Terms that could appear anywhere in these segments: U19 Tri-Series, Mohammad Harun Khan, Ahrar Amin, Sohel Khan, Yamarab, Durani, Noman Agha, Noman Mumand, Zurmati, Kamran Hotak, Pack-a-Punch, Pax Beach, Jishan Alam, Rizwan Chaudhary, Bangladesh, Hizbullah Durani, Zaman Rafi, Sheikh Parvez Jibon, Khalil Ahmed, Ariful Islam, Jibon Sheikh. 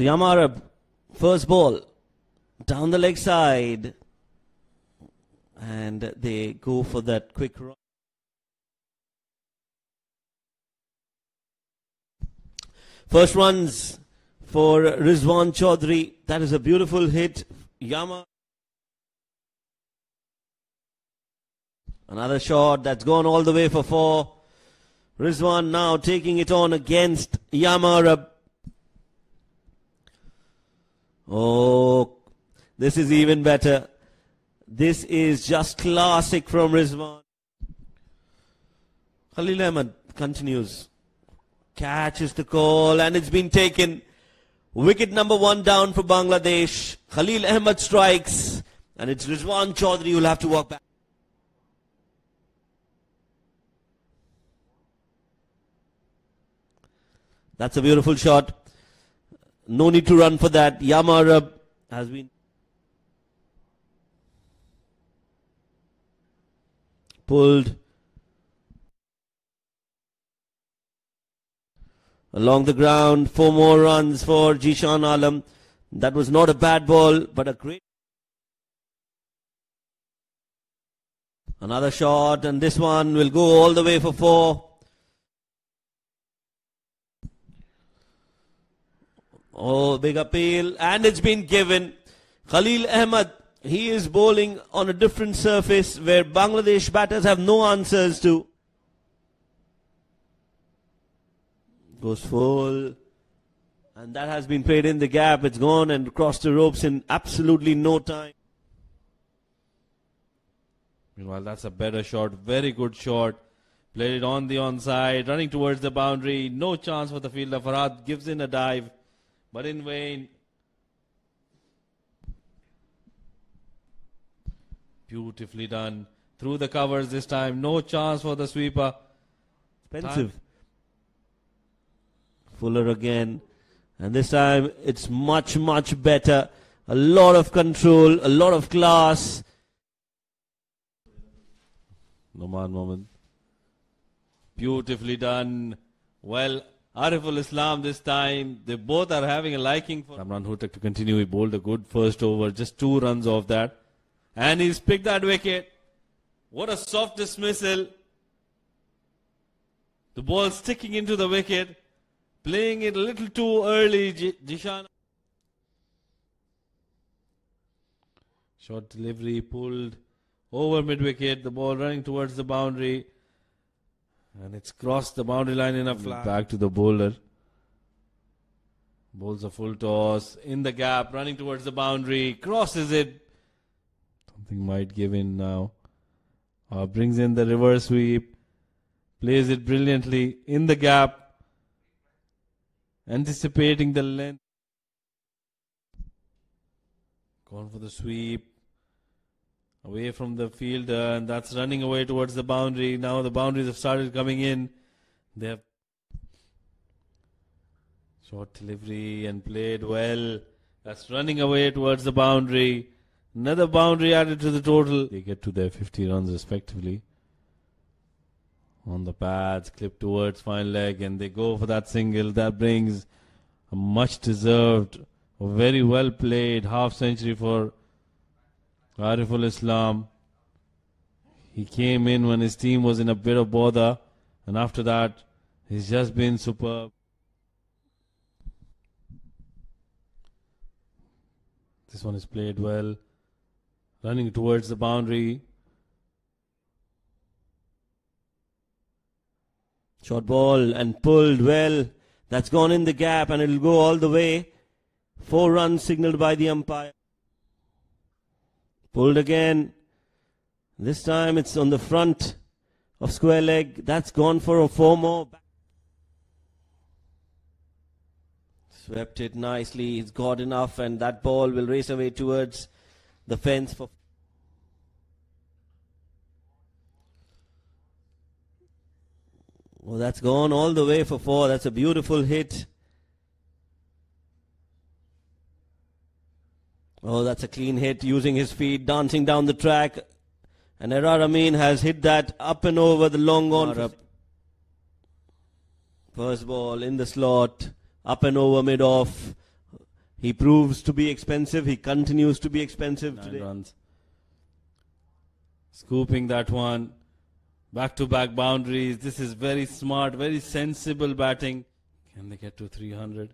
So Yamarab, first ball, down the leg side, and they go for that quick run. First runs for Rizwan Chaudhary. That is a beautiful hit. Yamarab. Another shot that's gone all the way for four. Rizwan now taking it on against Yamarab. Oh, this is even better. This is just classic from Rizwan. Khalil Ahmed continues. Catches the call and it's been taken. Wicket number one down for Bangladesh. Khalil Ahmed strikes and it's Rizwan Chaudhary who'll have to walk back. That's a beautiful shot. No need to run for that. Yamarab has been pulled along the ground. Four more runs for Jishan Alam. That was not a bad ball, but a great. Another shot, and this one will go all the way for four. Oh, big appeal, and it's been given. Khalil Ahmed, he is bowling on a different surface where Bangladesh batters have no answers to. Goes full, and that has been played in the gap. It's gone and crossed the ropes in absolutely no time. Meanwhile, that's a better shot, very good shot. Played it on the onside, running towards the boundary. No chance for the fielder. Farhad gives in a dive, but in vain. Beautifully done. Through the covers this time. No chance for the sweeper. Expensive. Fuller again. And this time it's much, much better. A lot of control. A lot of class. Noman Mumand. Beautifully done. Well, Ariful Islam this time, they both are having a liking for Kamran Hotak to continue. He bowled a good first over, just two runs off that. And he's picked that wicket. What a soft dismissal. The ball sticking into the wicket, playing it a little too early. Jishan. Short delivery, pulled over mid-wicket, the ball running towards the boundary. And it's crossed the boundary line in a flag. Back to the bowler. Bowls a full toss. In the gap. Running towards the boundary. Crosses it. Something might give in now. Brings in the reverse sweep. Plays it brilliantly. In the gap. Anticipating the length. Gone for the sweep. Away from the fielder, and that's running away towards the boundary. Now the boundaries have started coming in. They have short delivery and played well. That's running away towards the boundary. Another boundary added to the total. They get to their 50 runs respectively. On the pads, clipped towards fine leg, and they go for that single. That brings a much deserved, very well played half century for Ariful Islam. He came in when his team was in a bit of bother, and after that he's just been superb. This one is played well, running towards the boundary. Short ball and pulled well. That's gone in the gap and it'll go all the way. Four runs signaled by the umpire. Pulled again. This time it's on the front of square leg. That's gone for a four more. Swept it nicely. He's got enough, and that ball will race away towards the fence for. Well, that's gone all the way for four. That's a beautiful hit. Oh, that's a clean hit, using his feet, dancing down the track. And Ahrar Amin has hit that up and over the long on. First ball in the slot, up and over mid-off. He proves to be expensive. He continues to be expensive. Nine today. Runs. Scooping that one. Back-to-back boundaries. This is very smart, very sensible batting. Can they get to 300?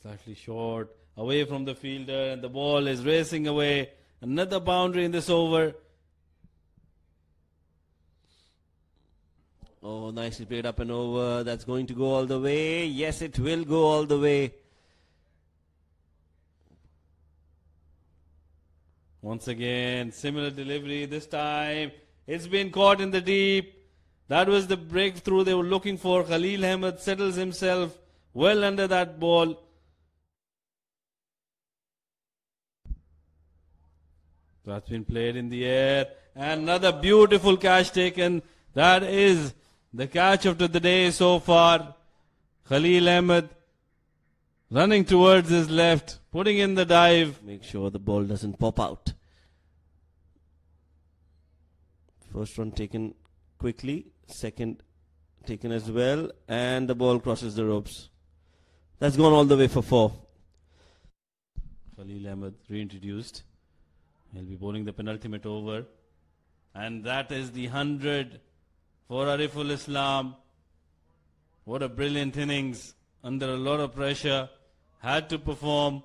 Slightly short. Away from the fielder. And the ball is racing away. Another boundary in this over. Oh, nicely played up and over. That's going to go all the way. Yes, it will go all the way. Once again, similar delivery this time. It's been caught in the deep. That was the breakthrough they were looking for. Khalil Ahmed settles himself well under that ball. That's been played in the air. Another beautiful catch taken. That is the catch of the day so far. Khalil Ahmed running towards his left, putting in the dive. Make sure the ball doesn't pop out. First run taken quickly, second taken as well, and the ball crosses the ropes. That's gone all the way for 4. Khalil Ahmed reintroduced. He'll be bowling the penultimate over. And that is the 100 for Ariful Islam. What a brilliant innings. Under a lot of pressure. Had to perform.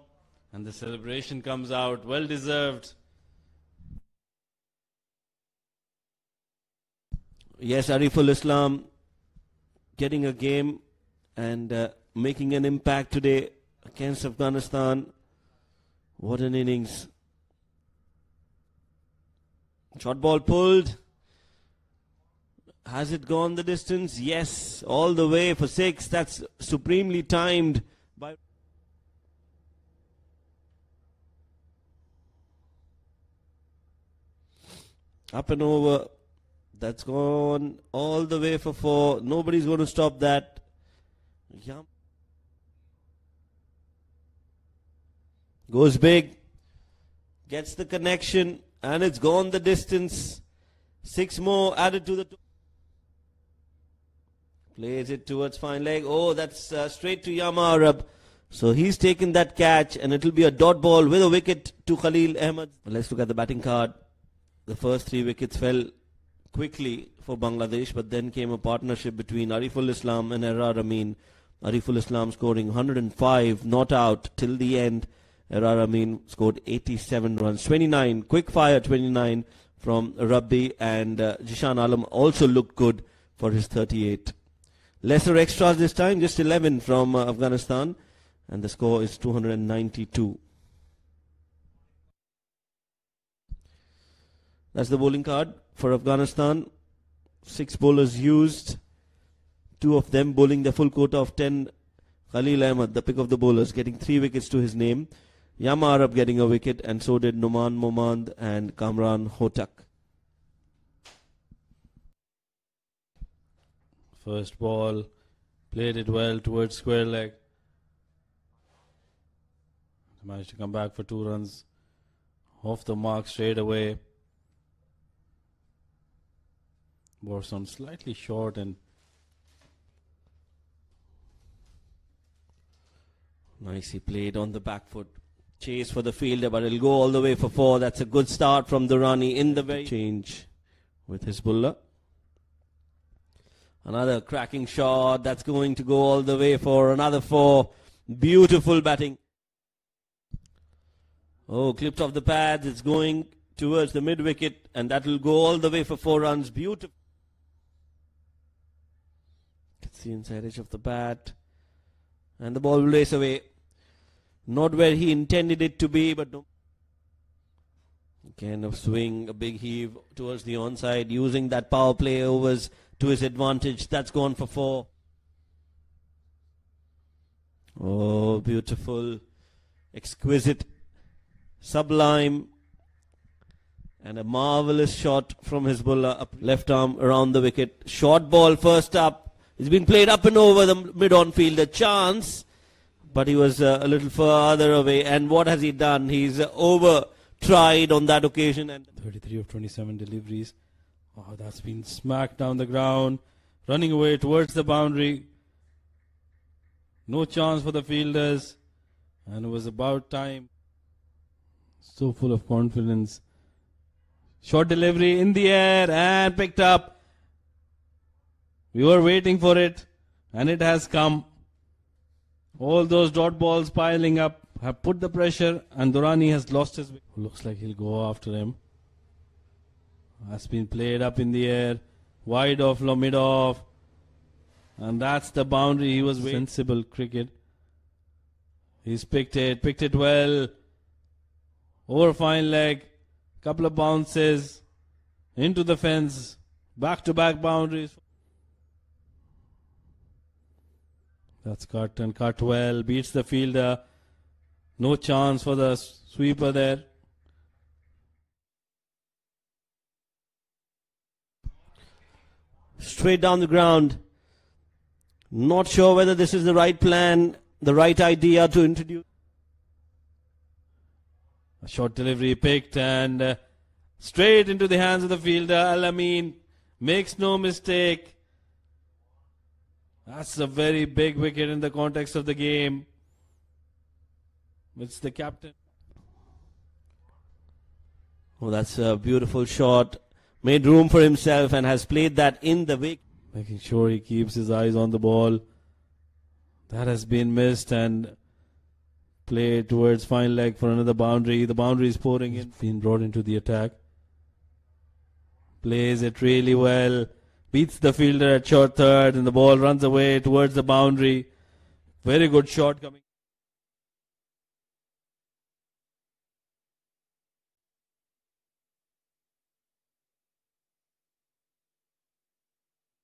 And the celebration comes out. Well deserved. Yes, Ariful Islam getting a game and making an impact today against Afghanistan. What an innings. Short ball pulled. Has it gone the distance? Yes, all the way for 6. That's supremely timed by up and over. That's gone all the way for 4. Nobody's going to stop that. Goes big. Gets the connection. And it's gone the distance. 6 more added to the... Plays it towards fine leg. Oh, that's straight to Yamarab. So he's taken that catch and it'll be a dot ball with a wicket to Khalil Ahmed. Let's look at the batting card. The first 3 wickets fell quickly for Bangladesh, but then came a partnership between Ariful Islam and Ahrar Amin. Ariful Islam scoring 105, not out till the end. Ahrar Amin scored 87 runs, 29, quick fire 29 from Rabbi, and Jishan Alam also looked good for his 38. Lesser extras this time, just 11 from Afghanistan, and the score is 292. That's the bowling card for Afghanistan. 6 bowlers used, 2 of them bowling the full quota of 10. Khalil Ahmed, the pick of the bowlers, getting 3 wickets to his name. Yamarab getting a wicket, and so did Noman Mumand and Kamran Hotak. First ball, played it well towards square leg. Managed to come back for 2 runs. Off the mark straight away. Borson slightly short and nicely played on the back foot. Chase for the fielder, but it'll go all the way for 4. That's a good start from Durani in the way. Change with Hizbullah. Another cracking shot. That's going to go all the way for another 4. Beautiful batting. Oh, clipped off the pads. It's going towards the mid wicket, and that will go all the way for 4 runs. Beautiful. You can see inside edge of the bat, and the ball will race away. Not where he intended it to be, but no. Kind of swing, a big heave towards the onside, using that power play overs to his advantage. That's gone for 4. Oh, beautiful, exquisite, sublime, and a marvelous shot from Hizbullah. Up left arm around the wicket. Short ball first up. It's been played up and over the mid-on fielder. Chance. But he was a little further away. And what has he done? He's over-tried on that occasion. And 33 of 27 deliveries. Oh, that's been smacked down the ground. Running away towards the boundary. No chance for the fielders, and it was about time. So full of confidence. Short delivery in the air and picked up. We were waiting for it, and it has come. All those dot balls piling up have put the pressure, and Durani has lost his... Looks like he'll go after him. Has been played up in the air. Wide off, low, mid off. And that's the boundary he was waiting. Sensible cricket. He's picked it well. Over fine leg. Couple of bounces. Into the fence. Back-to-back boundaries. That's cut and cut well. Beats the fielder. No chance for the sweeper there. Straight down the ground. Not sure whether this is the right plan, the right idea to introduce. A short delivery picked and straight into the hands of the fielder. Ahrar Amin makes no mistake. That's a very big wicket in the context of the game. It's the captain. Oh, that's a beautiful shot. Made room for himself and has played that in the wicket. Making sure he keeps his eyes on the ball. That has been missed and played towards fine leg for another boundary. The boundary is pouring in. Been brought into the attack. Plays it really well. Beats the fielder at short third and the ball runs away towards the boundary. Very good shot coming.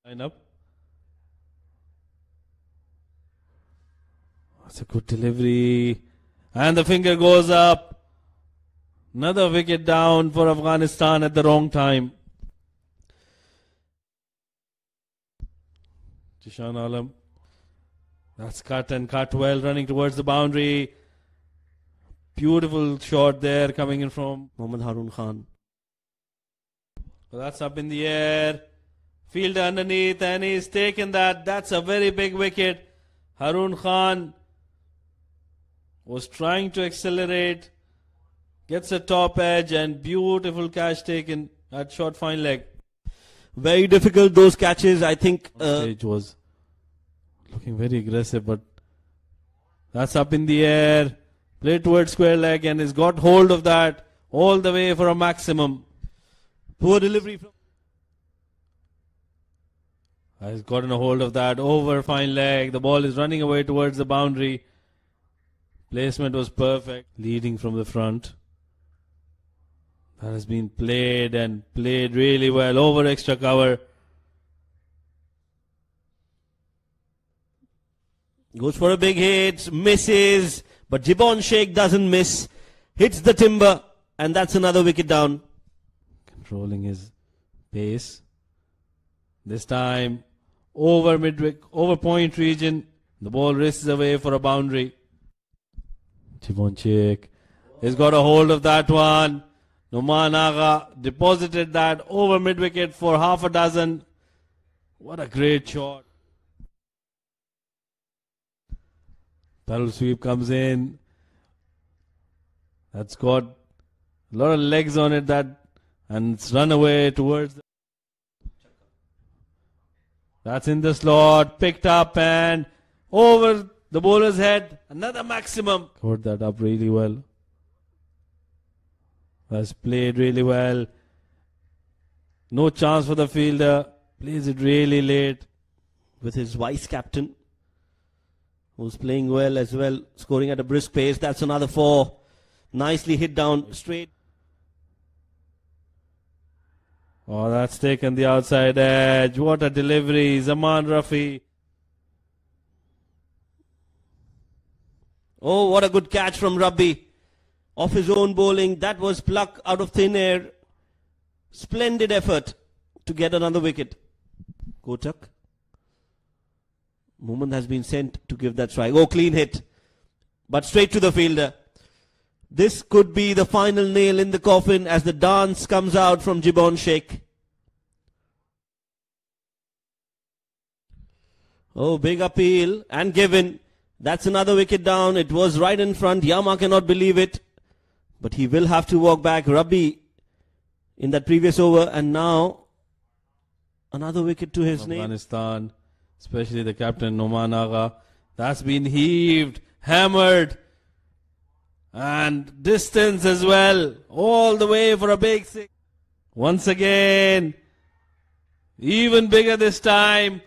Up. That's a good delivery. And the finger goes up. Another wicket down for Afghanistan at the wrong time. Jishan Alam. That's cut and cut well, running towards the boundary. Beautiful shot there coming in from Mohammad Harun Khan. That's up in the air. Fielder underneath and he's taken that. That's a very big wicket. Harun Khan was trying to accelerate. Gets a top edge and beautiful catch taken at short fine leg. Very difficult those catches. I think stage was looking very aggressive, but that's up in the air. Played towards square leg and he's got hold of that all the way for a maximum. Poor delivery from... Has gotten a hold of that over fine leg. The ball is running away towards the boundary. Placement was perfect. Leading from the front. That has been played and played really well over extra cover. Goes for a big hit. Misses. But Jibon Sheikh doesn't miss. Hits the timber. And that's another wicket down. Controlling his pace. This time, over midwick, over point region, the ball races away for a boundary. Jibon Sheikh has got a hold of that one. Noman Agha deposited that over mid-wicket for half a dozen. What a great shot. Paddle sweep comes in. That's got a lot of legs on it, that, and it's run away towards the... That's in the slot, picked up and over the bowler's head, another maximum. Caught that up really well. That's played really well. No chance for the fielder. Plays it really late. With his vice-captain, who's playing well as well, scoring at a brisk pace. That's another four. Nicely hit down straight. Oh, that's taken the outside edge. What a delivery. Zaman Rafi. Oh, what a good catch from Rabbi. Off his own bowling. That was pluck out of thin air. Splendid effort to get another wicket. Kotak. Mumand has been sent to give that strike. Oh, clean hit. But straight to the fielder. This could be the final nail in the coffin as the dance comes out from Jibon Sheikh. Oh, big appeal and given. That's another wicket down. It was right in front. Yama cannot believe it. But he will have to walk back. Rabi in that previous over. And now another wicket to his name. Afghanistan, especially the captain Noman Agha. That's been heaved, hammered. And distance as well. All the way for a big six. Once again. Even bigger this time.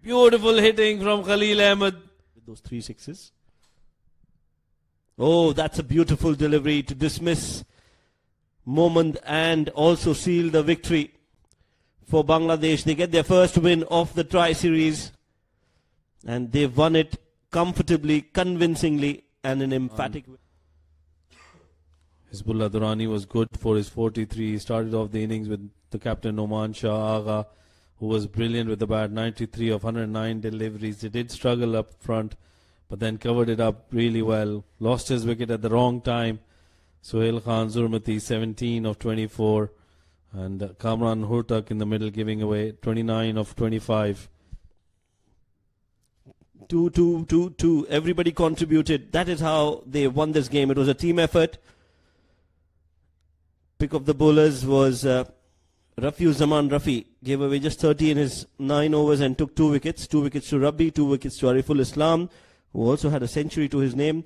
Beautiful hitting from Khalil Ahmed. Those three sixes. Oh, that's a beautiful delivery to dismiss Mumand and also seal the victory for Bangladesh. They get their first win of the tri-series and they won it comfortably, convincingly and an emphatic win. Hizbullah Durani was good for his 43. He started off the innings with the captain Noman Shah Agha, who was brilliant with the bat, 93 of 109 deliveries. He did struggle up front, but then covered it up really well. Lost his wicket at the wrong time. Sohel Khan, Zurmati, 17 of 24. And Kamran Hotak in the middle giving away 29 of 25. Two. Everybody contributed. That is how they won this game. It was a team effort. Pick of the bowlers was... Zaman Rafi gave away just 30 in his 9 overs and took 2 wickets. 2 wickets to Rabi, 2 wickets to Ariful Islam, who also had a century to his name.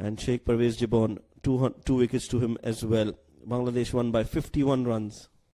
And Sheikh Parvez Jibon, 2 wickets to him as well. Bangladesh won by 51 runs.